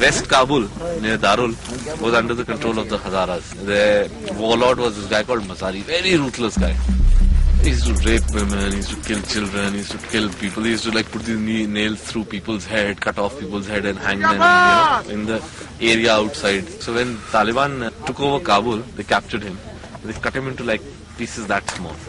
West Kabul, near Darul, was under the control of the Hazaras. Their warlord was this guy called Masari, very ruthless guy. He used to rape women, he used to kill children, he used to kill people. He used to like put these nails through people's head, cut off people's head and hang them, you know, in the area outside. So when Taliban took over Kabul, they captured him. They cut him into like pieces that small.